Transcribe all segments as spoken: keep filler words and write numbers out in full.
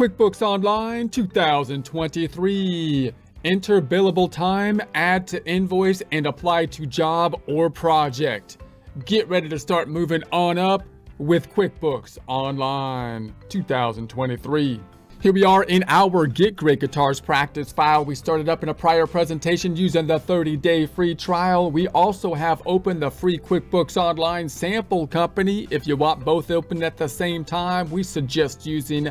QuickBooks Online two thousand twenty-three. Enter billable time, add to invoice, and apply to job or project. Get ready to start moving on up with QuickBooks Online two thousand twenty-three. Here we are in our Get Great Guitars practice file. We started up in a prior presentation using the thirty day free trial. We also have opened the free QuickBooks Online sample company. If you want both open at the same time, we suggest using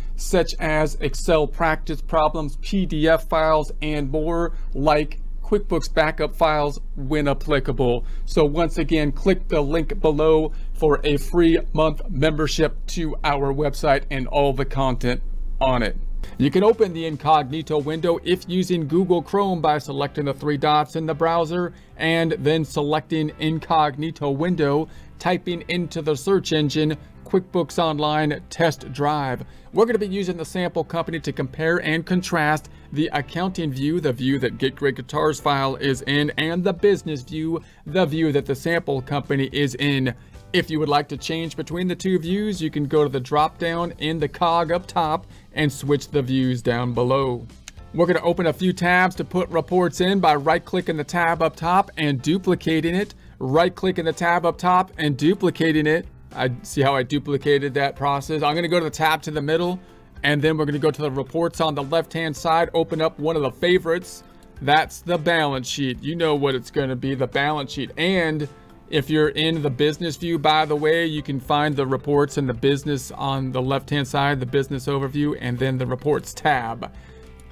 such as Excel practice problems, P D F files, and more, like QuickBooks backup files when applicable. So once again, click the link below for a free month membership to our website and all the content on it. You can open the incognito window if using Google Chrome by selecting the three dots in the browser and then selecting incognito window, typing into the search engine QuickBooks Online test drive. We're going to be using the sample company to compare and contrast the accounting view, the view that Get Great Guitars file is in, and the business view, the view that the sample company is in. If you would like to change between the two views, you can go to the drop down in the cog up top and switch the views down below. We're going to open a few tabs to put reports in by right clicking the tab up top and duplicating it, right clicking the tab up top and duplicating it. I see how I duplicated that process. I'm going to go to the tab to the middle, and then we're going to go to the reports on the left-hand side, open up one of the favorites. That's the balance sheet. You know what it's going to be, the balance sheet. And if you're in the business view, by the way, you can find the reports and the business on the left-hand side, the business overview, and then the reports tab.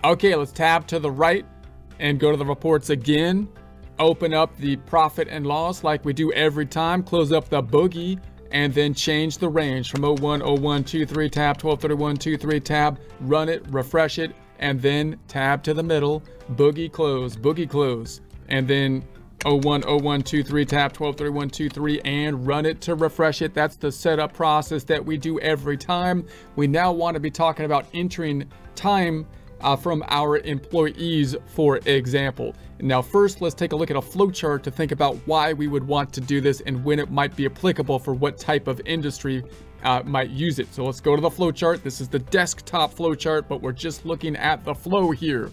Okay, let's tab to the right and go to the reports again. Open up the profit and loss like we do every time. Close up the boogie, and then change the range from oh one, oh one, two three, tab, twelve thirty-one, two three, tab, run it, refresh it, and then tab to the middle, boogie close, boogie close, and then oh one, oh one, two three, tab, twelve thirty-one, two three, and run it to refresh it. That's the setup process that we do every time. We now want to be talking about entering time Uh, from our employees, for example. Now first, let's take a look at a flowchart to think about why we would want to do this and when it might be applicable for what type of industry uh, might use it. So let's go to the flowchart. This is the desktop flowchart, but we're just looking at the flow here.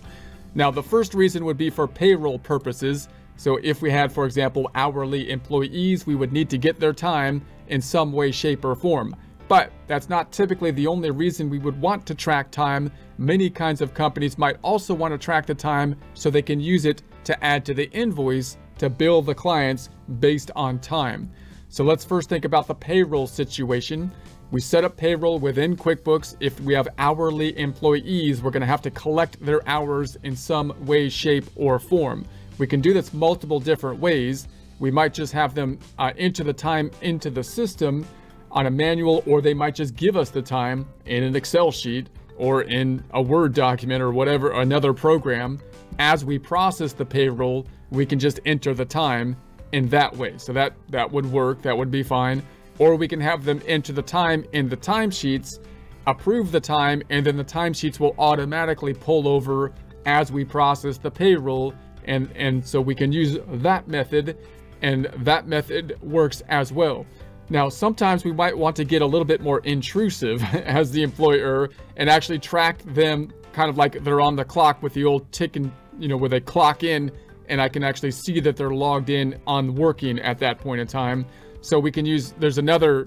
Now the first reason would be for payroll purposes. So if we had, for example, hourly employees, we would need to get their time in some way, shape, or form. But that's not typically the only reason we would want to track time. Many kinds of companies might also want to track the time so they can use it to add to the invoice to bill the clients based on time. So let's first think about the payroll situation. We set up payroll within QuickBooks. If we have hourly employees, we're going to have to collect their hours in some way, shape, or form. We can do this multiple different ways. We might just have them uh, enter the time into the system on a manual, or they might just give us the time in an Excel sheet or in a Word document or whatever, another program. As we process the payroll, we can just enter the time in that way. So that, that would work, that would be fine. Or we can have them enter the time in the timesheets, approve the time, and then the timesheets will automatically pull over as we process the payroll. And, and so we can use that method, and that method works as well. Now, sometimes we might want to get a little bit more intrusive as the employer and actually track them kind of like they're on the clock with the old tick, and, you know, where they clock in and I can actually see that they're logged in on working at that point in time. So we can use, there's another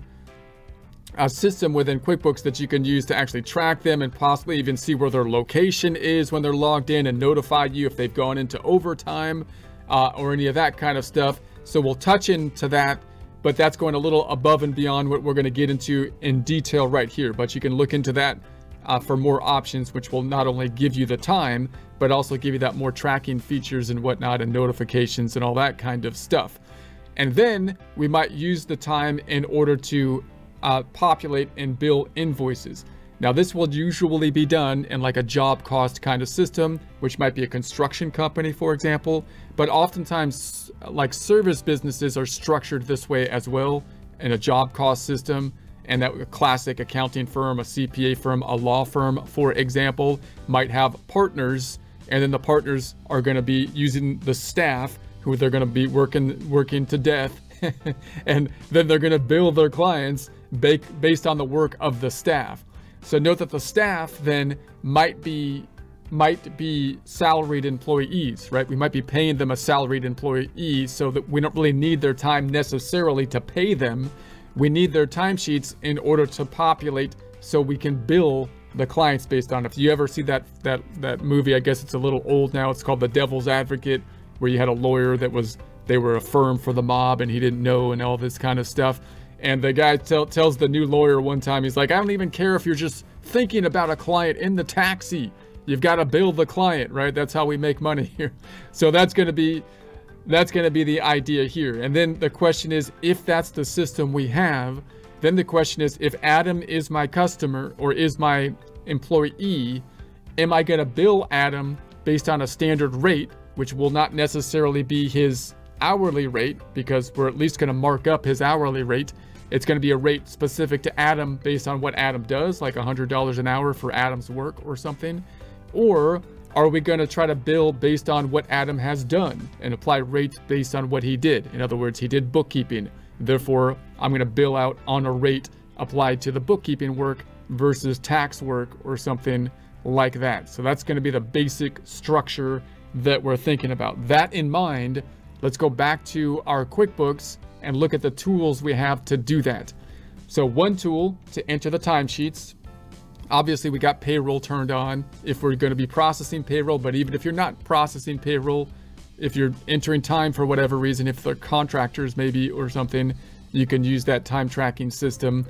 uh, system within QuickBooks that you can use to actually track them and possibly even see where their location is when they're logged in and notify you if they've gone into overtime uh, or any of that kind of stuff. So we'll touch into that, but that's going a little above and beyond what we're going to get into in detail right here. But you can look into that uh, for more options, which will not only give you the time, but also give you that more tracking features and whatnot and notifications and all that kind of stuff. And then we might use the time in order to uh, populate and bill invoices. Now this will usually be done in like a job cost kind of system, which might be a construction company, for example, but oftentimes like service businesses are structured this way as well, in a job cost system. And that a classic accounting firm, a C P A firm, a law firm, for example, might have partners, and then the partners are going to be using the staff who they're going to be working working to death and then they're going to bill their clients based on the work of the staff. So note that the staff then might be might be salaried employees, right? We might be paying them a salaried employee, so that we don't really need their time necessarily to pay them. We need their timesheets in order to populate so we can bill the clients based on. If you ever see that that that movie, I guess it's a little old now, it's called The Devil's Advocate, where you had a lawyer that was, they were a firm for the mob and he didn't know and all this kind of stuff. And the guy tell, tells the new lawyer one time, he's like, I don't even care if you're just thinking about a client in the taxi. You've got to bill the client, right? That's how we make money here. So that's going to be, that's going to be the idea here. And then the question is, if that's the system we have, then the question is, if Adam is my customer or is my employee, am I going to bill Adam based on a standard rate, which will not necessarily be his hourly rate, because we're at least going to mark up his hourly rate. It's going to be a rate specific to Adam based on what Adam does, like one hundred dollars an hour for Adam's work or something. Or are we going to try to bill based on what Adam has done and apply rates based on what he did? In other words, he did bookkeeping. Therefore, I'm going to bill out on a rate applied to the bookkeeping work versus tax work or something like that. So that's going to be the basic structure that we're thinking about. That in mind, let's go back to our QuickBooks and look at the tools we have to do that. So one tool to enter the timesheets. Obviously, we got payroll turned on if we're going to be processing payroll, but even if you're not processing payroll, if you're entering time for whatever reason, if they're contractors maybe or something, you can use that time tracking system.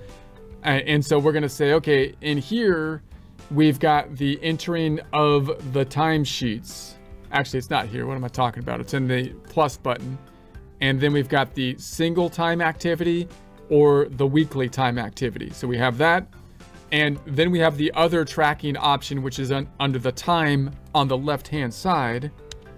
And so we're going to say, okay, in here, we've got the entering of the timesheets. Actually, it's not here. What am I talking about? It's in the plus button. And then we've got the single time activity or the weekly time activity. So we have that. And then we have the other tracking option, which is un under the time on the left-hand side.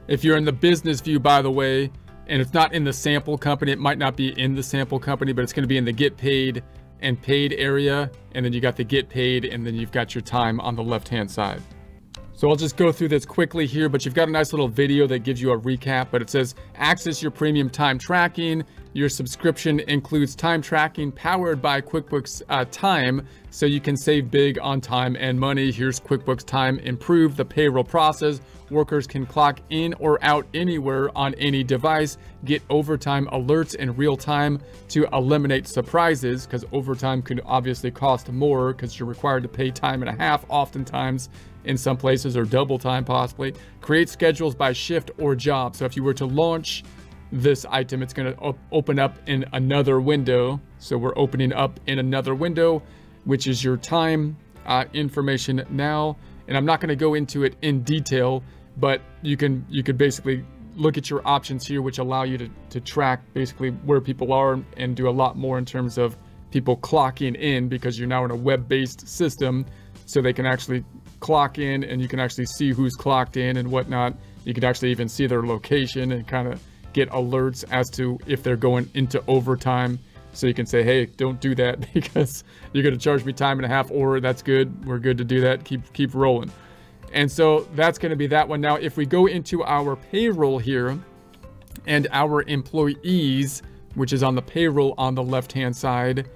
If you're in the business view, by the way, and it's not in the sample company, it might not be in the sample company, but it's going to be in the get paid and paid area. And then you got the get paid, and then you've got your time on the left-hand side. So I'll just go through this quickly here, but you've got a nice little video that gives you a recap, but it says, access your premium time tracking. Your subscription includes time tracking powered by QuickBooks uh, Time, so you can save big on time and money. Here's QuickBooks Time, improve the payroll process. Workers can clock in or out anywhere on any device. Get overtime alerts in real time to eliminate surprises, because overtime can obviously cost more because you're required to pay time and a half oftentimes, in some places, or double time possibly. Create schedules by shift or job. So if you were to launch this item, it's going to op open up in another window. So we're opening up in another window, which is your time uh, information now. And I'm not going to go into it in detail, but you can you could basically look at your options here, which allow you to, to track basically where people are and do a lot more in terms of people clocking in, because you're now in a web-based system, so they can actually clock in and you can actually see who's clocked in and whatnot. You could actually even see their location and kind of get alerts as to if they're going into overtime. So you can say, hey, don't do that because you're going to charge me time and a half, or that's good. We're good to do that. Keep, keep rolling. And so that's going to be that one. Now, if we go into our payroll here and our employees, which is on the payroll on the left-hand side,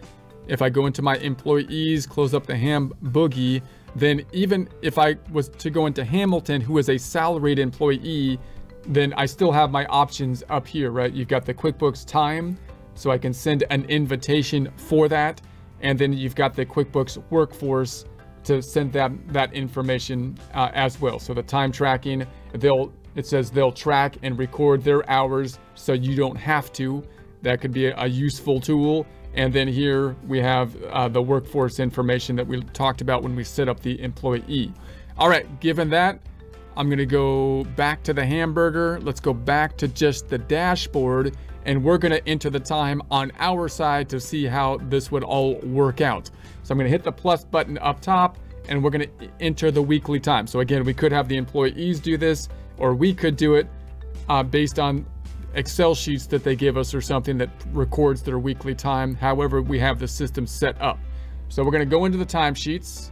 if I go into my employees, close up the ham boogie, then even if I was to go into Hamilton, who is a salaried employee, then I still have my options up here, right? You've got the QuickBooks Time, so I can send an invitation for that. And then you've got the QuickBooks Workforce to send them that information uh, as well. So the time tracking, they'll it says they'll track and record their hours so you don't have to. That could be a, a useful tool. And then here we have uh, the workforce information that we talked about when we set up the employee. All right, given that, I'm gonna go back to the hamburger. Let's go back to just the dashboard, and we're gonna enter the time on our side to see how this would all work out. So I'm gonna hit the plus button up top, and we're going to enter the weekly time. So again, we could have the employees do this, or we could do it uh, based on Excel sheets that they give us or something that records their weekly time, however we have the system set up. So we're going to go into the timesheets,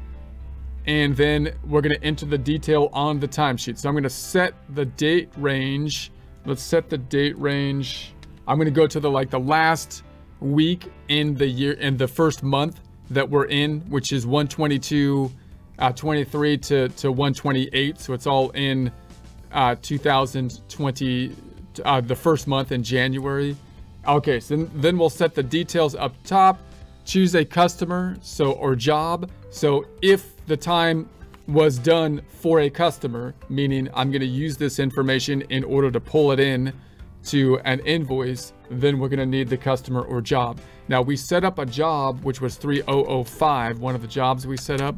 and then we're going to enter the detail on the timesheet. So I'm going to set the date range. Let's set the date range. I'm going to go to the like the last week in the year, in the first month that we're in, which is one twenty-two, twenty-three to, to one twenty-eight. So it's all in uh, two thousand twenty, uh, the first month in January. Okay, so then we'll set the details up top. Choose a customer so or job. So if the time was done for a customer, meaning I'm going to use this information in order to pull it in to an invoice, then we're going to need the customer or job. Now we set up a job, which was three thousand five, one of the jobs we set up.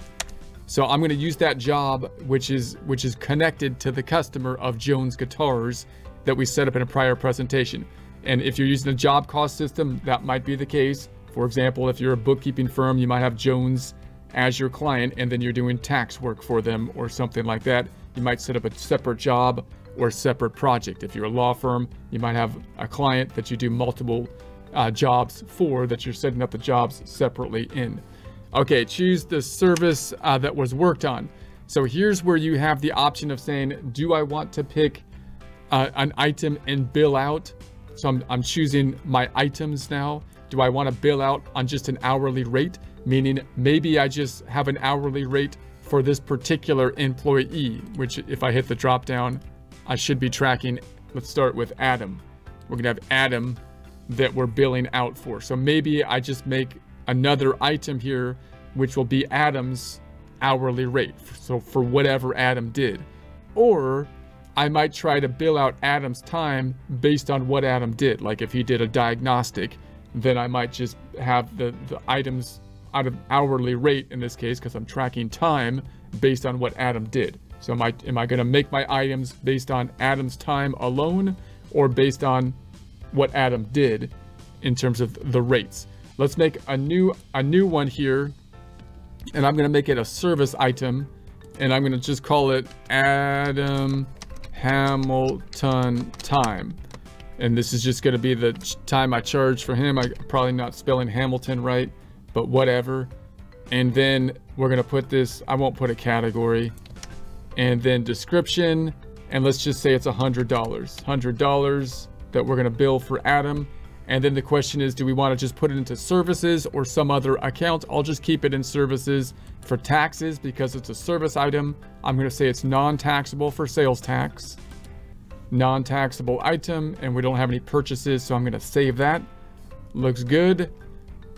So I'm going to use that job, which is, which is connected to the customer of Jones Guitars that we set up in a prior presentation. And if you're using a job cost system, that might be the case. For example, if you're a bookkeeping firm, you might have Jones as your client, and then you're doing tax work for them or something like that. You might set up a separate job or separate project. If you're a law firm, you might have a client that you do multiple uh, jobs for, that you're setting up the jobs separately in. Okay, choose the service uh, that was worked on. So here's where you have the option of saying, do I want to pick uh, an item and bill out? So I'm, I'm choosing my items now. Do I want to bill out on just an hourly rate? Meaning maybe I just have an hourly rate for this particular employee, which if I hit the drop down, I should be tracking. Let's start with Adam. We're gonna have Adam that we're billing out for. So maybe I just make another item here, which will be Adam's hourly rate. So for whatever Adam did, or I might try to bill out Adam's time based on what Adam did. Like if he did a diagnostic, then I might just have the, the items out of hourly rate in this case, because I'm tracking time based on what Adam did. So am I, am I going to make my items based on Adam's time alone, or based on what Adam did in terms of the rates? Let's make a new, a new one here, and I'm going to make it a service item, and I'm going to just call it Adam Hamilton time. And this is just going to be the time I charge for him. I'm probably not spelling Hamilton right, but whatever. And then we're going to put this, I won't put a category. And then description, and let's just say it's one hundred dollars. one hundred dollars that we're gonna bill for Adam. And then the question is, do we wanna just put it into services or some other account? I'll just keep it in services for taxes because it's a service item. I'm gonna say it's non-taxable for sales tax. Non-taxable item, and we don't have any purchases, so I'm gonna save that. Looks good.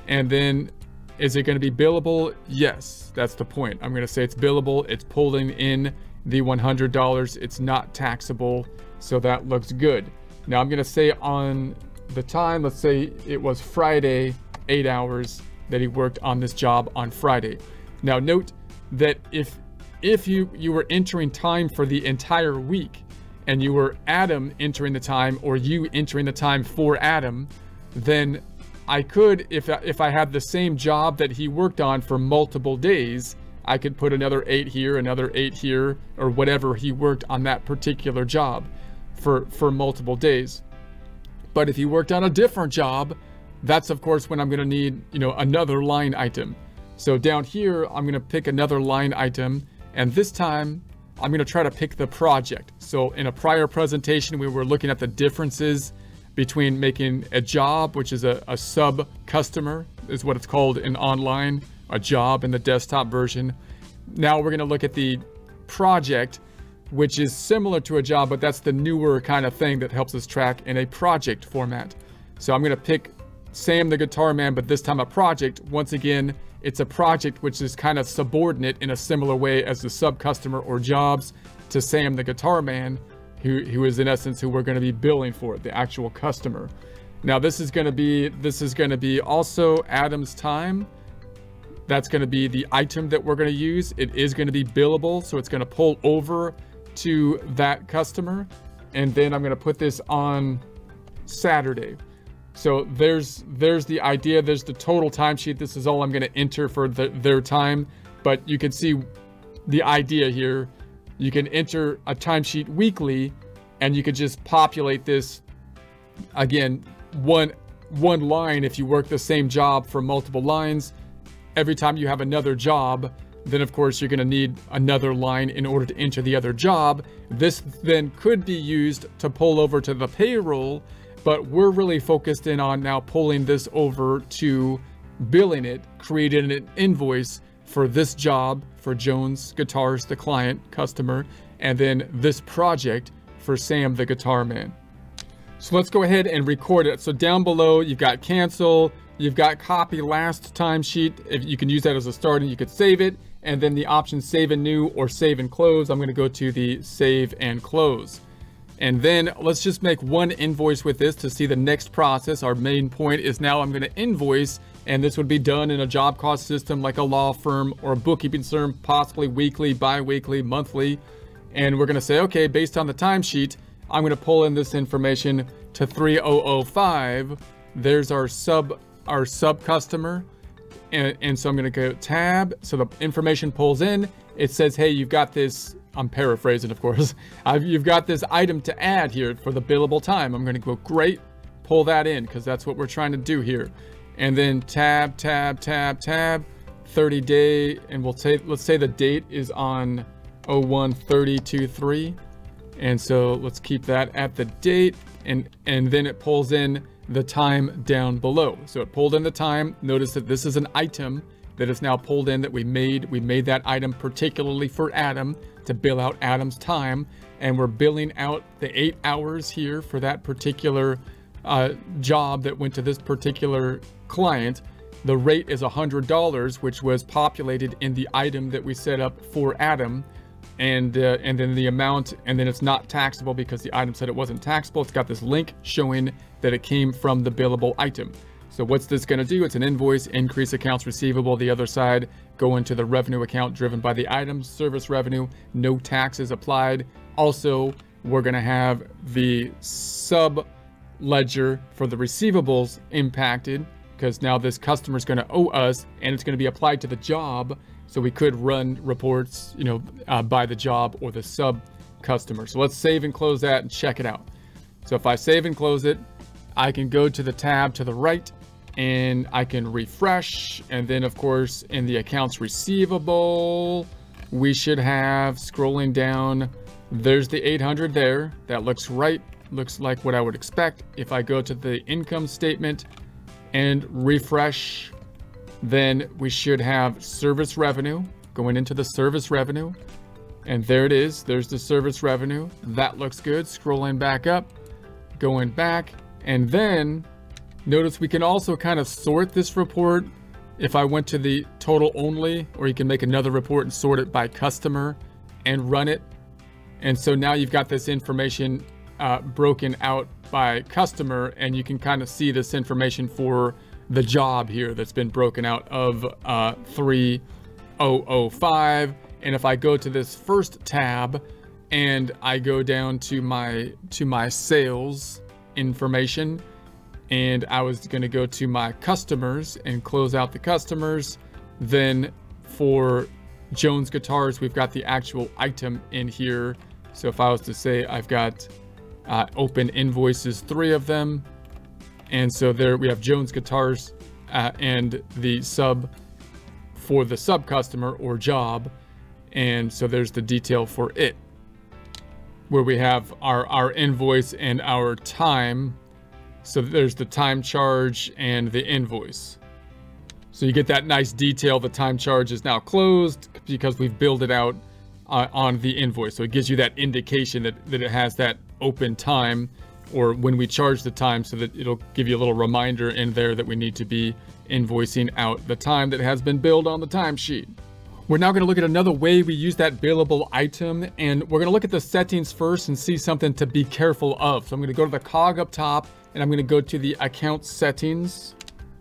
And then is it going to be billable? Yes, that's the point. I'm going to say it's billable. It's pulling in the one hundred dollars. It's not taxable. So that looks good. Now I'm going to say on the time, let's say it was Friday, eight hours that he worked on this job on Friday. Now note that if, if you, you were entering time for the entire week and you were Adam entering the time, or you entering the time for Adam, then I could, if, if I had the same job that he worked on for multiple days, I could put another eight here, another eight here, or whatever he worked on that particular job for, for multiple days. But if he worked on a different job, that's of course when I'm going to need, you know, another line item. So down here, I'm going to pick another line item. And this time I'm going to try to pick the project. So in a prior presentation, we were looking at the differences between making a job, which is a, a sub customer, is what it's called in online, a job in the desktop version. Now we're gonna look at the project, which is similar to a job, but that's the newer kind of thing that helps us track in a project format. So I'm gonna pick Sam the Guitar Man, but this time a project. Once again, it's a project which is kind of subordinate in a similar way as the sub customer or jobs to Sam the Guitar Man, Who, who is in essence who we're going to be billing for, the actual customer. Now this is going to be this is going to be also Adam's time. That's going to be the item that we're going to use. It is going to be billable, so it's going to pull over to that customer. And then I'm going to put this on Saturday. So there's there's the idea. There's the total timesheet. This is all I'm going to enter for the, their time. but you can see the idea here. You can enter a timesheet weekly, and you could just populate this, again, one one line. If you work the same job for multiple lines, every time you have another job, then of course you're going to need another line in order to enter the other job. This then could be used to pull over to the payroll, but we're really focused in on now pulling this over to billing it, creating an invoice for this job for Jones Guitars, the client, customer, and then this project for Sam the Guitar Man. So let's go ahead and record it. So down below, you've got cancel, you've got copy last timesheet. If you can use that as a start and you could save it, and then the option save and new or save and close. I'm gonna go to the save and close. And then let's just make one invoice with this to see the next process. Our main point is now I'm gonna invoice, and this would be done in a job cost system like a law firm or a bookkeeping firm, possibly weekly, bi-weekly, monthly. And we're gonna say, okay, based on the timesheet, I'm gonna pull in this information to three thousand five. There's our sub, our sub customer. And, and so I'm gonna go tab. So the information pulls in, it says, hey, you've got this, I'm paraphrasing, of course. I've, you've got this item to add here for the billable time. I'm gonna go great, pull that in, because that's what we're trying to do here. And then tab, tab, tab, tab, thirty day. And we'll say, let's say the date is on oh one thirty twenty-three. And so let's keep that at the date, and, and then it pulls in the time down below. So it pulled in the time. Notice that this is an item that is now pulled in that we made. We made that item particularly for Adam to bill out Adam's time. And we're billing out the eight hours here for that particular uh, job that went to this particular client. The rate is one hundred dollars, which was populated in the item that we set up for Adam. And, uh, and then the amount, and then it's not taxable because the item said it wasn't taxable. It's got this link showing that it came from the billable item. So what's this going to do? It's an invoice, increase accounts receivable. The other side, go into the revenue account driven by the item, service revenue, no taxes applied. Also, we're going to have the sub ledger for the receivables impacted, because now this customer is going to owe us, and it's going to be applied to the job. So we could run reports, you know, uh, by the job or the sub customer. So let's save and close that and check it out. So if I save and close it, I can go to the tab to the right and I can refresh. And then of course, in the accounts receivable, we should have, scrolling down, there's the eight hundred there. That looks right. Looks like what I would expect. If I go to the income statement and refresh, then we should have service revenue, going into the service revenue. And there it is, there's the service revenue. That looks good. Scrolling back up, going back. And then notice we can also kind of sort this report. If I went to the total only, or you can make another report and sort it by customer and run it. And so now you've got this information uh, broken out by customer, and you can kind of see this information for the job here that's been broken out of uh, three thousand five. And if I go to this first tab and I go down to my to my sales information, and I was going to go to my customers and close out the customers, then for Jones Guitars, we've got the actual item in here. So if I was to say I've got uh, open invoices, three of them. And so there we have Jones Guitars uh, and the sub for the sub customer or job. And so there's the detail for it, where we have our, our invoice and our time. So there's the time charge and the invoice. So you get that nice detail. The time charge is now closed because we've billed it out uh, on the invoice. So it gives you that indication that, that it has that open time, or when we charge the time, so that it'll give you a little reminder in there that we need to be invoicing out the time that has been billed on the timesheet. We're now gonna look at another way we use that billable item, and we're gonna look at the settings first and see something to be careful of. So I'm gonna go to the cog up top, and I'm gonna go to the account settings,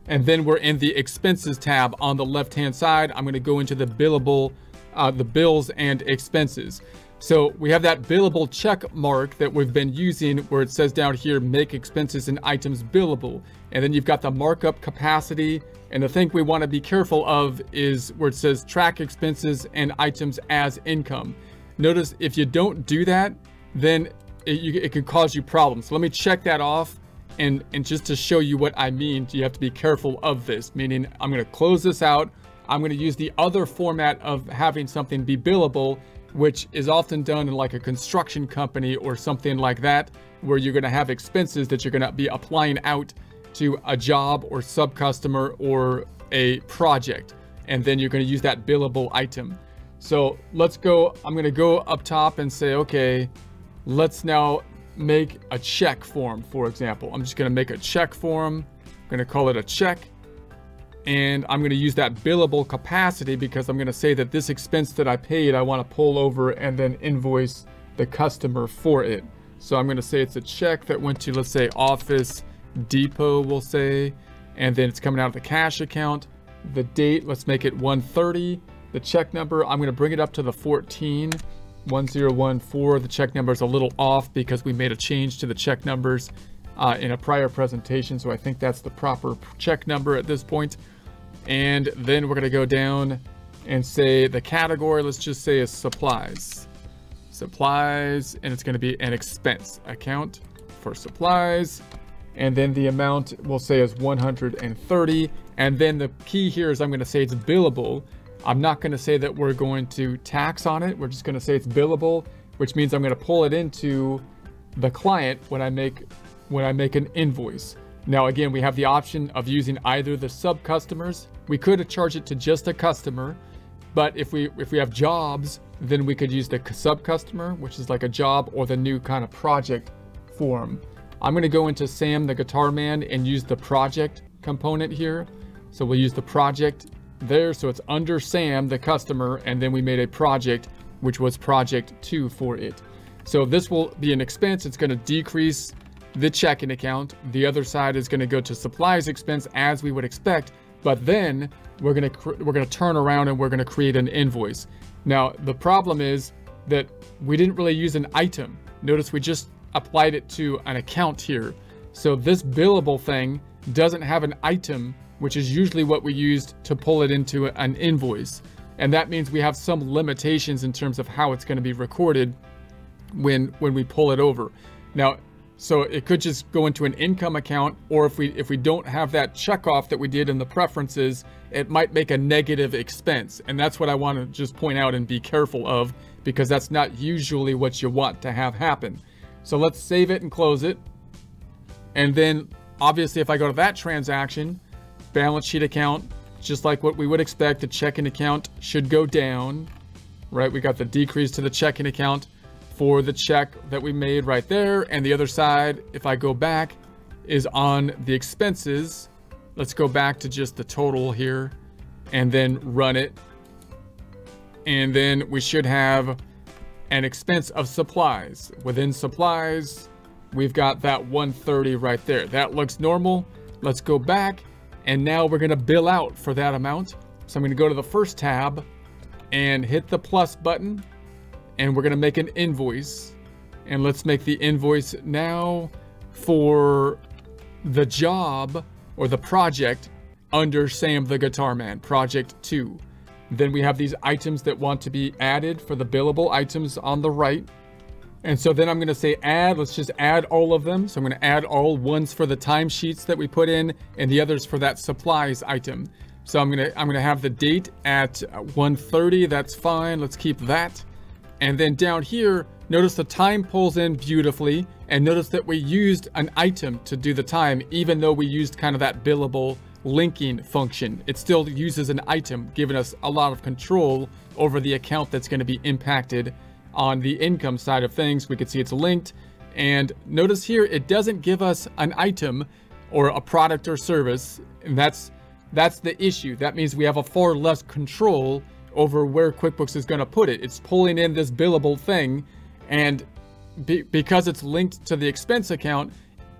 and then we're in the expenses tab on the left-hand side. I'm gonna go into the billable, uh, the bills and expenses. So we have that billable check mark that we've been using, where it says down here, make expenses and items billable. And then you've got the markup capacity And the thing we want to be careful of is where it says track expenses and items as income. Notice if you don't do that, then it, you, it can cause you problems. So let me check that off. And, and just to show you what I mean, you have to be careful of this, meaning I'm going to close this out. I'm going to use the other format of having something be billable, which is often done in like a construction company or something like that, where you're going to have expenses that you're going to be applying out to a job or sub customer or a project, and then you're going to use that billable item. So let's go, I'm going to go up top and say, okay, let's now make a check form. For example, I'm just going to make a check form. I'm going to call it a check, and I'm going to use that billable capacity because I'm going to say that this expense that I paid, I want to pull over and then invoice the customer for it. So I'm going to say it's a check that went to, let's say, Office Depot, we'll say, and then it's coming out of the cash account. The date, let's make it one thirty. The check number, I'm going to bring it up to the fourteen, ten fourteen. The check number is a little off because we made a change to the check numbers uh, in a prior presentation. So I think that's the proper check number at this point. And then we're going to go down and say the category, let's just say is supplies, supplies, and it's going to be an expense account for supplies. And then the amount we'll say is one hundred thirty. And then the key here is I'm going to say it's billable. I'm not going to say that we're going to tax on it. We're just going to say it's billable, which means I'm going to pull it into the client when I make when I make an invoice. Now, again, we have the option of using either the sub customers. We could charge it to just a customer, but if we if we have jobs, then we could use the sub customer, which is like a job or the new kind of project form. I'm going to go into Sam the Guitar Man and use the project component here. So we'll use the project there. So it's under Sam the customer, and then we made a project, which was project two for it. So this will be an expense. It's going to decrease the checking account. The other side is going to go to supplies expense as we would expect, but then we're going to we're going to turn around and we're going to create an invoice. Now, the problem is that we didn't really use an item. Notice we just applied it to an account here. So this billable thing doesn't have an item, which is usually what we used to pull it into an invoice. And that means we have some limitations in terms of how it's going to be recorded when when we pull it over. Now, so it could just go into an income account, or if we if we don't have that checkoff that we did in the preferences, it might make a negative expense. And that's what I want to just point out and be careful of, because that's not usually what you want to have happen. So let's save it and close it. And then obviously if I go to that transaction, balance sheet account, just like what we would expect, the checking account should go down, right? We got the decrease to the checking account for the check that we made right there. And the other side, if I go back, is on the expenses. Let's go back to just the total here and then run it. And then we should have an expense of supplies. Within supplies, we've got that one thirty right there. That looks normal. Let's go back, and now we're going to bill out for that amount. So I'm going to go to the first tab and hit the plus button, and we're going to make an invoice. And let's make the invoice now for the job or the project under Sam the Guitar Man, project two. Then we have these items that want to be added for the billable items on the right. And so then I'm going to say add, let's just add all of them. So I'm going to add all ones for the timesheets that we put in and the others for that supplies item. So I'm going to, I'm going to have the date at one thirty. That's fine. Let's keep that. And then down here, notice the time pulls in beautifully. And notice that we used an item to do the time, even though we used kind of that billable linking function. It still uses an item, giving us a lot of control over the account that's going to be impacted on the income side of things. We can see it's linked, and notice here it doesn't give us an item or a product or service, and that's that's the issue. That means we have a far less control over where QuickBooks is going to put it. It's pulling in this billable thing, and be, because it's linked to the expense account,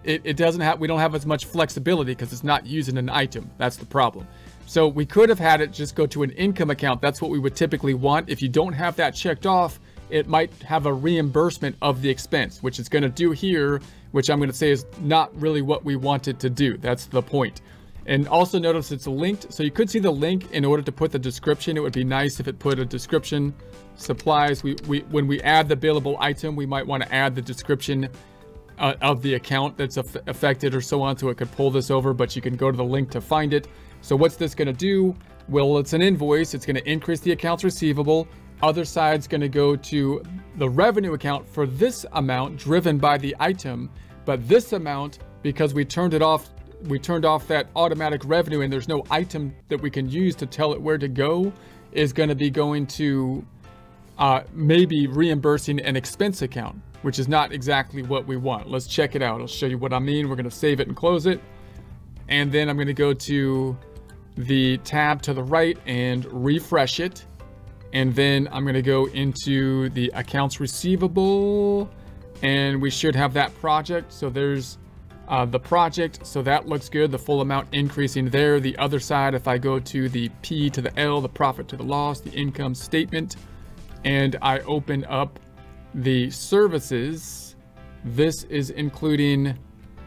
It, it doesn't have, we don't have as much flexibility because it's not using an item. That's the problem. So we could have had it just go to an income account. That's what we would typically want. If you don't have that checked off, it might have a reimbursement of the expense, which it's going to do here, which I'm going to say is not really what we wanted to do. That's the point. And also notice it's linked, so you could see the link in order to put the description. It would be nice if it put a description, supplies. We, we when we add the billable item, we might want to add the description uh, of the account that's aff affected or so on, so it could pull this over, but you can go to the link to find it. So what's this going to do? Well, it's an invoice. It's going to increase the accounts receivable. Other side's going to go to the revenue account for this amount driven by the item, but this amount, because we turned it off, we turned off that automatic revenue and there's no item that we can use to tell it where to go, is going to be going to uh, maybe reimbursing an expense account, which is not exactly what we want. Let's check it out. I'll show you what I mean. We're going to save it and close it. And then I'm going to go to the tab to the right and refresh it. And then I'm going to go into the accounts receivable and we should have that project. So there's Uh, the project, so that looks good. The full amount increasing there. The other side, if I go to the P to the L, the profit to the loss, the income statement, and I open up the services, this is including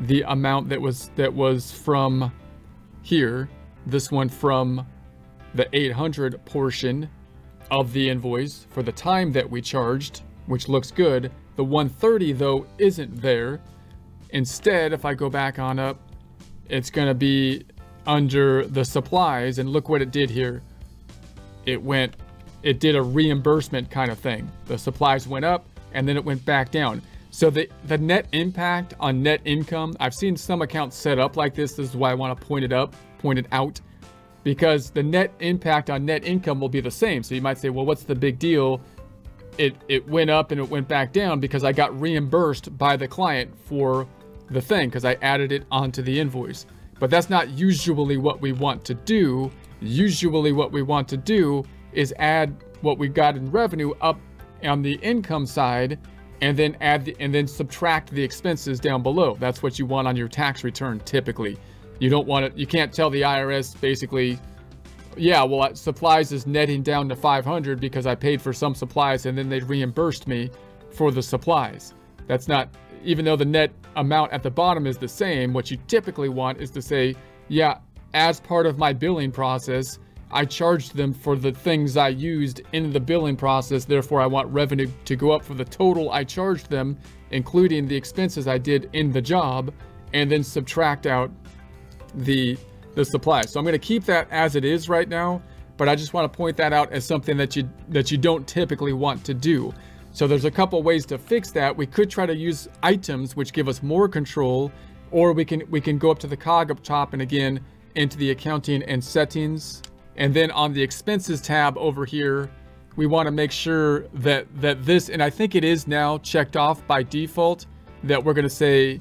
the amount that was that was from here, this one from the eight hundred portion of the invoice for the time that we charged, which looks good. The one thirty though isn't there. Instead, if I go back on up, it's going to be under the supplies, and look what it did here. It went, it did a reimbursement kind of thing. The supplies went up and then it went back down. So the, the net impact on net income, I've seen some accounts set up like this. This is why I want to point it up, point it out, because the net impact on net income will be the same. So you might say, well, what's the big deal? It, it went up and it went back down because I got reimbursed by the client for the thing because I added it onto the invoice. But that's not usually what we want to do. Usually what we want to do is add what we got in revenue up on the income side and then add the, and then subtract the expenses down below. That's what you want on your tax return typically. You don't want to, you can't tell the I R S basically, yeah, well, supplies is netting down to five hundred because I paid for some supplies and then they reimbursed me for the supplies. That's not, even though the net amount at the bottom is the same, what you typically want is to say, yeah, as part of my billing process, I charged them for the things I used in the billing process. Therefore, I want revenue to go up for the total I charged them, including the expenses I did in the job, and then subtract out the, the supply. So I'm going to keep that as it is right now, but I just want to point that out as something that you, that you don't typically want to do. So there's a couple ways to fix that. We could try to use items, which give us more control, or we can we can go up to the cog up top and again into the accounting and settings. And then on the expenses tab over here, we want to make sure that that this, and I think it is now checked off by default, that we're going to say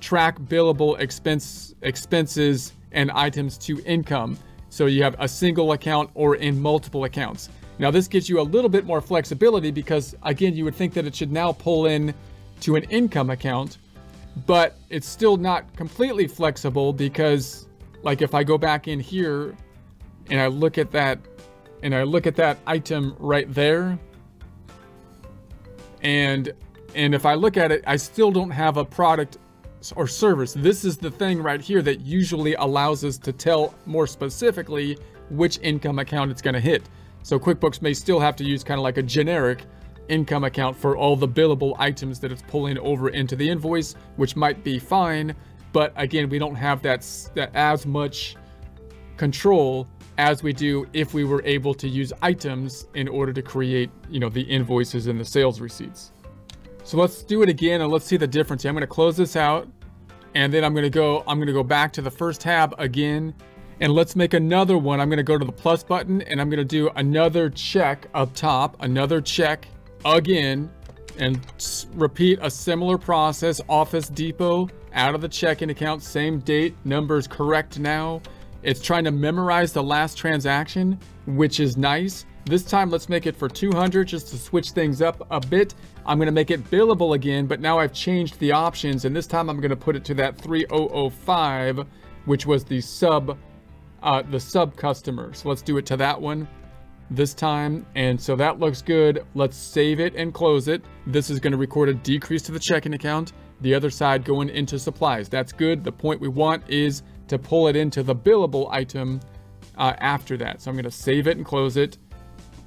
track billable expense expenses and items to income. So you have a single account or in multiple accounts. Now this gives you a little bit more flexibility because again, you would think that it should now pull in to an income account, but it's still not completely flexible because like if I go back in here and I look at that and I look at that item right there. And, and if I look at it, I still don't have a product or service. This is the thing right here that usually allows us to tell more specifically which income account it's going to hit. So QuickBooks may still have to use kind of like a generic income account for all the billable items that it's pulling over into the invoice, which might be fine. But again, we don't have that, that as much control as we do if we were able to use items in order to create, you know, the invoices and the sales receipts. So let's do it again and let's see the difference. I'm going to close this out and then I'm going to go, I'm going to go back to the first tab again. And let's make another one. I'm going to go to the plus button and I'm going to do another check up top, another check again, and repeat a similar process. Office Depot, out of the checking account, same date, numbers correct now. It's trying to memorize the last transaction, which is nice. This time, let's make it for two hundred just to switch things up a bit. I'm going to make it billable again, but now I've changed the options. And this time I'm going to put it to that three thousand five, which was the sub Uh, the sub customer. So let's do it to that one this time. And so that looks good. Let's save it and close it. This is going to record a decrease to the checking account. The other side going into supplies. That's good. The point we want is to pull it into the billable item uh, after that. So I'm going to save it and close it.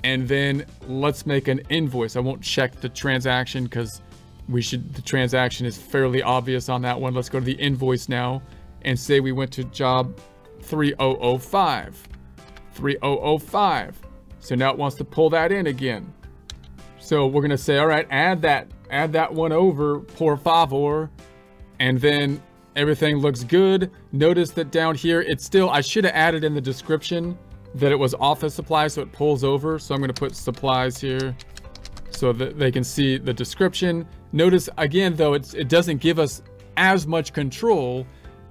And then let's make an invoice. I won't check the transaction because we should, the transaction is fairly obvious on that one. Let's go to the invoice now and say we went to job three thousand five. So now it wants to pull that in again. So we're going to say, all right, add that, add that one over, por favor. And then everything looks good. Notice that down here, it's still, I should have added in the description that it was office supplies, so it pulls over. So I'm going to put supplies here so that they can see the description. Notice again, though, it's, it doesn't give us as much control,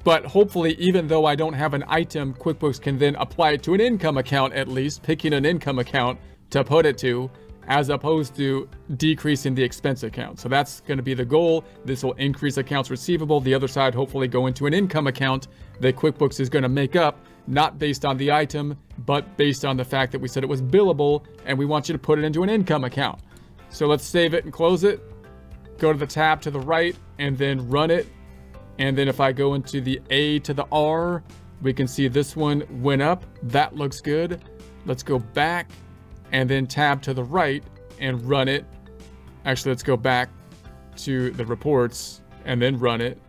but hopefully, even though I don't have an item, QuickBooks can then apply it to an income account, at least picking an income account to put it to, as opposed to decreasing the expense account. So that's going to be the goal. This will increase accounts receivable. The other side, hopefully go into an income account that QuickBooks is going to make up, not based on the item, but based on the fact that we said it was billable and we want you to put it into an income account. So let's save it and close it. Go to the tab to the right and then run it. And then if I go into the A to the R, we can see this one went up. That looks good. Let's go back and then tab to the right and run it. Actually, let's go back to the reports and then run it.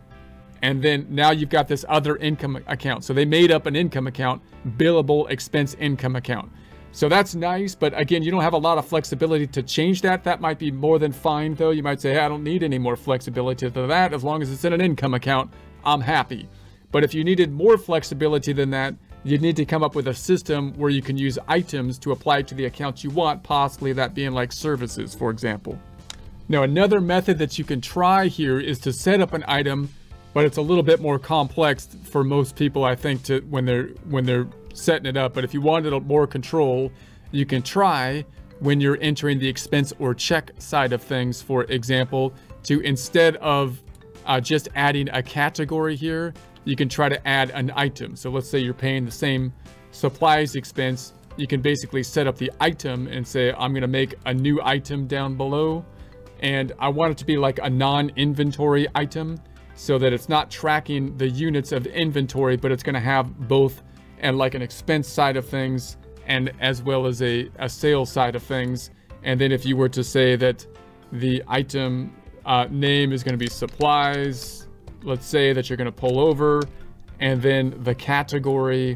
And then now you've got this other income account. So they made up an income account, billable expense income account. So that's nice. But again, you don't have a lot of flexibility to change that. That might be more than fine, though. You might say, hey, I don't need any more flexibility to that. As long as it's in an income account, I'm happy. But if you needed more flexibility than that, you'd need to come up with a system where you can use items to apply to the account you want, possibly that being like services, for example. Now, another method that you can try here is to set up an item, but it's a little bit more complex for most people, I think, to when they're when they're setting it up. But if you wanted more control, you can try when you're entering the expense or check side of things, for example, to instead of uh, just adding a category here, you can try to add an item. So let's say you're paying the same supplies expense. You can basically set up the item and say, I'm going to make a new item down below. And I want it to be like a non-inventory item so that it's not tracking the units of inventory, but it's going to have both and like an expense side of things and as well as a, a sales side of things. And then if you were to say that the item uh, name is going to be supplies, let's say that you're going to pull over and then the category,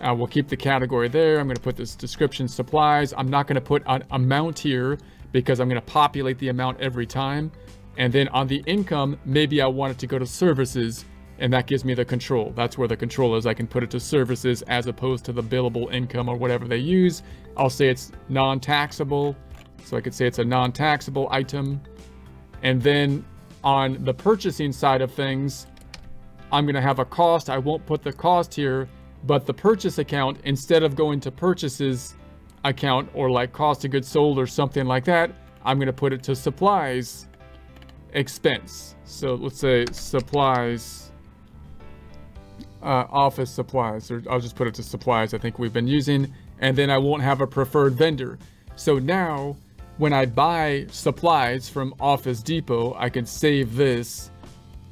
uh, we'll keep the category there. I'm going to put this description supplies. I'm not going to put an amount here because I'm going to populate the amount every time. And then on the income, maybe I want it to go to services, and that gives me the control. That's where the control is. I can put it to services as opposed to the billable income or whatever they use. I'll say it's non-taxable. So I could say it's a non-taxable item. And then on the purchasing side of things, I'm going to have a cost. I won't put the cost here, but the purchase account, instead of going to purchases account or like cost of goods sold or something like that, I'm going to put it to supplies expense. So let's say supplies, uh, office supplies, or I'll just put it to supplies I think we've been using. And then I won't have a preferred vendor. So now when I buy supplies from Office Depot, I can save this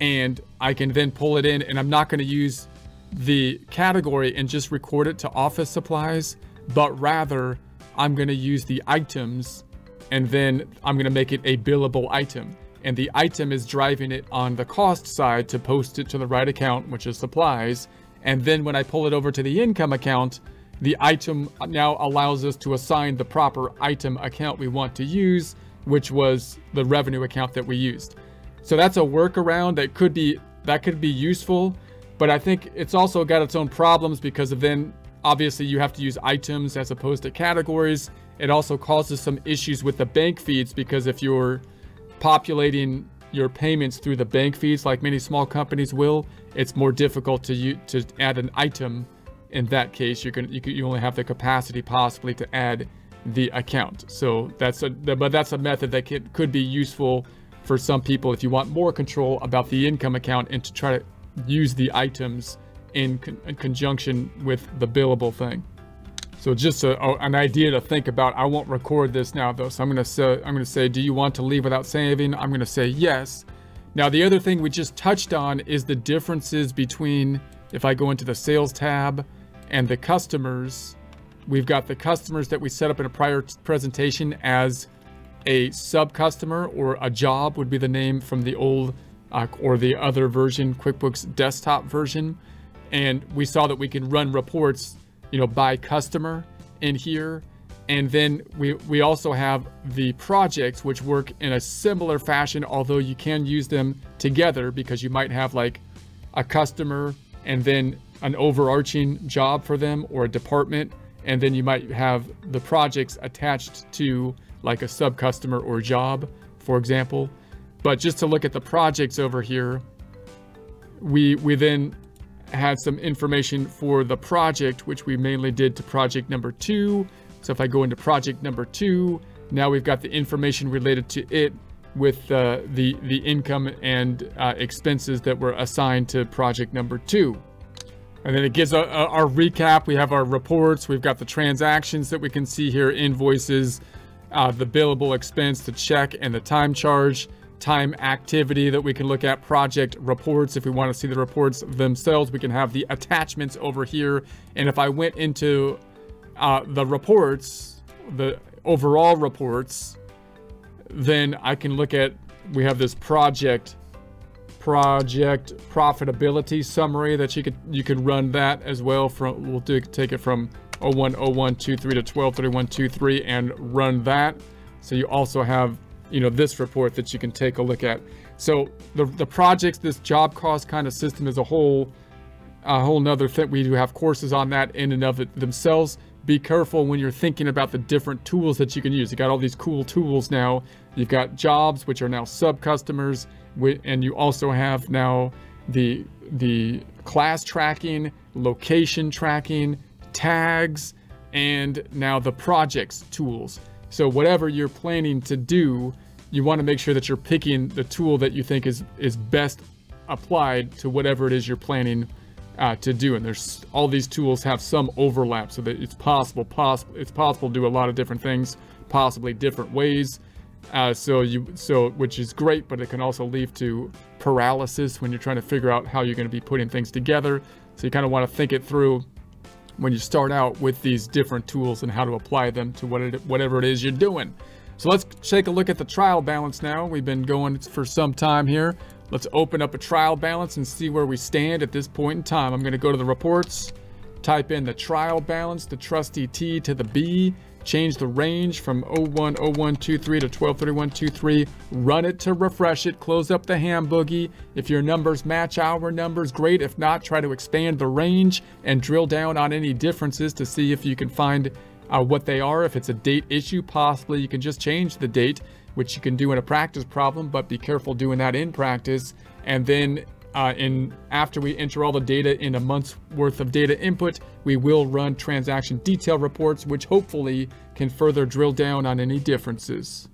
and I can then pull it in, and I'm not going to use the category and just record it to office supplies, but rather I'm going to use the items and then I'm going to make it a billable item. And the item is driving it on the cost side to post it to the right account, which is supplies. And then when I pull it over to the income account, the item now allows us to assign the proper item account we want to use, which was the revenue account that we used. So that's a workaround that could be, that could be useful, but I think it's also got its own problems because of then obviously you have to use items as opposed to categories. It also causes some issues with the bank feeds, because if you're populating your payments through the bank feeds, like many small companies will, it's more difficult to you to add an item. In that case, you can you can you only have the capacity possibly to add the account. So that's a but that's a method that could could be useful for some people if you want more control about the income account and to try to use the items in, con in conjunction with the billable thing. So just a, a, an idea to think about. I won't record this now though. So I'm gonna say, I'm gonna say, do you want to leave without saving? I'm gonna say yes. Now the other thing we just touched on is the differences between If I go into the sales tab and the customers, we've got the customers that we set up in a prior presentation as a sub customer, or a job would be the name from the old uh, or the other version, QuickBooks desktop version. And we saw that we can run reports, you know, by customer in here. And then we, we also have the projects, which work in a similar fashion, although you can use them together because you might have like a customer and then an overarching job for them or a department. And then you might have the projects attached to like a sub customer or job, for example. But just to look at the projects over here, we, we then had some information for the project, which we mainly did to project number two. So if I go into project number two, now we've got the information related to it with uh, the, the income and uh, expenses that were assigned to project number two. And then it gives a, a, our recap. We have our reports. We've got the transactions that we can see here, invoices, uh, the billable expense, the check, and the time charge, time activity that we can look at, project reports. If we want to see the reports themselves, we can have the attachments over here. And if I went into uh, the reports, the overall reports, then I can look at, we have this project project profitability summary that you could you could run that as well from. We'll do, take it from oh one oh one two three to twelve thirty-one twenty-three and run that. So you also have, you know, this report that you can take a look at. So the, the projects, this job cost kind of system is a whole a whole nother thing. We do have courses on that in and of it themselves. Be careful when you're thinking about the different tools that you can use. You got all these cool tools now. You've got jobs, which are now sub customers. And you also have now the the class tracking, location tracking, tags, and now the projects tools. So whatever you're planning to do, you want to make sure that you're picking the tool that you think is is best applied to whatever it is you're planning uh, to do. And there's all these tools have some overlap, so that it's possible possible it's possible to do a lot of different things, possibly different ways. Uh, so you, so which is great, but it can also lead to paralysis when you're trying to figure out how you're going to be putting things together. So you kind of want to think it through when you start out with these different tools and how to apply them to what it, whatever it is you're doing. So let's take a look at the trial balance now. We've been going for some time here. Let's open up a trial balance and see where we stand at this point in time. I'm going to go to the reports, type in the trial balance, the trusty T to the B, change the range from oh one oh one two three to twelve thirty-one twenty-three, run it to refresh it, close up the ham boogie. If your numbers match our numbers, great. If not, try to expand the range and drill down on any differences to see if you can find uh, what they are. If it's a date issue, possibly you can just change the date, which you can do in a practice problem, but be careful doing that in practice. And then Uh, in after we enter all the data in a month's worth of data input, we will run transaction detail reports, which hopefully can further drill down on any differences.